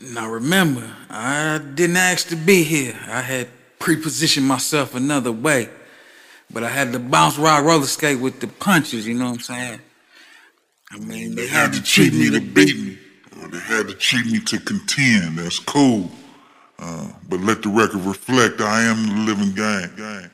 Now remember, I didn't ask to be here. I had pre-positioned myself another way. But I had to bounce ride roller skate with the punches, you know what I'm saying? I mean, they had to treat me to beat me. Or they had to treat me to contend. That's cool. But let the record reflect, I am the living gang.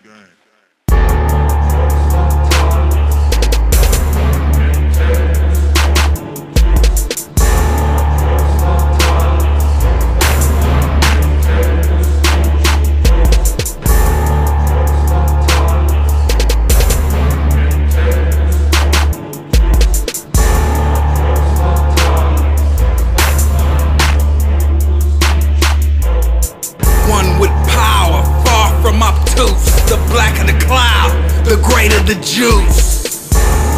The black of the cloud, the greater the juice.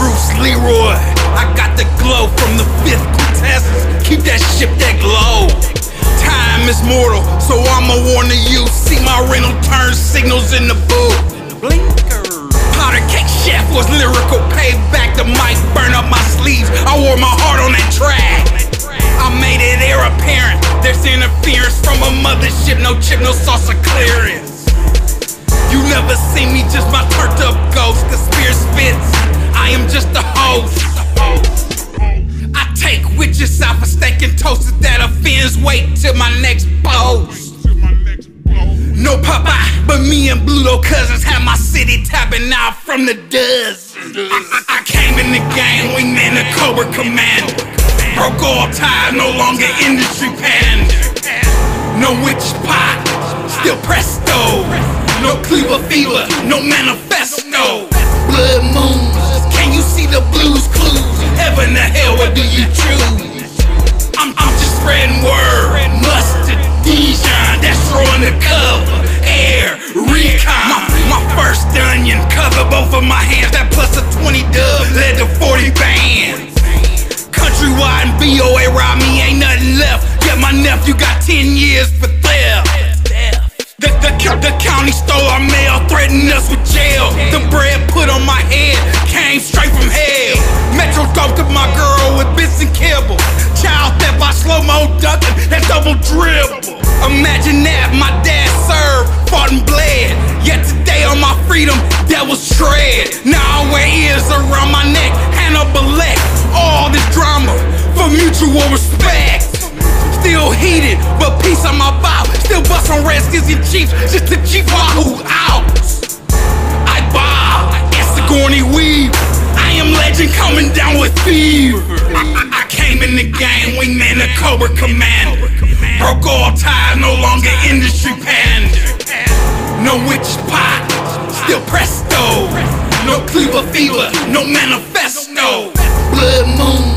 Bruce Leroy, I got the glow from the fifth quintessence. Keep that ship that glow. Time is mortal, so I'ma warn you. See my rental turn signals in the booth. Blinkers. Powder cake chef was lyrical payback. The mic burn up my sleeves. I wore my heart on that track. I made it air apparent. There's interference from a mothership. No chip, no sauce, or clearance. You never see me, just my turned up ghost. The spear spits, I am just a host. I take witches out for steak and toast. If that offends, wait till my next post. No Popeye, but me and Bluto cousins have my city tapping out from the dust. I came in the game, wingman the Cobra Command. Broke all ties, no longer industry pattern. No witch pot, still presto. No Cleaver fever, no manifesto. Blood moons, can you see the blues clues? Heaven or hell, what do you choose? I'm just spreading word. Mustard, Dijon, that's throwing the cover. Air, recon, my first onion. Cover both of my hands, that plus a 20 dub led to 40 bands. Countrywide and VOA robbed me, ain't nothing left. Yet my nephew got 10 years for theft. The county stole our mail, threatened us with jail. The bread put on my head came straight from hell. Metro dumped up my girl with bits and kibble. Child theft by slow-mo ducking and double dribble. Imagine that, my dad served, fought and bled. Yet today on my freedom, devils tread. Now I wear ears around my neck, Hannah Bullet. All this drama for mutual respect. Still heated, but peace on my vibe. Still bust on Redskins and Chiefs, just to Chief Wahoo out. I bob, it's the Sigourney weave. I am legend coming down with fever. I came in the game, wingman the Cobra Command. Broke all ties, no longer industry pattern. No witch pot, still presto. No Cleaver fever, no manifesto. Blood moon.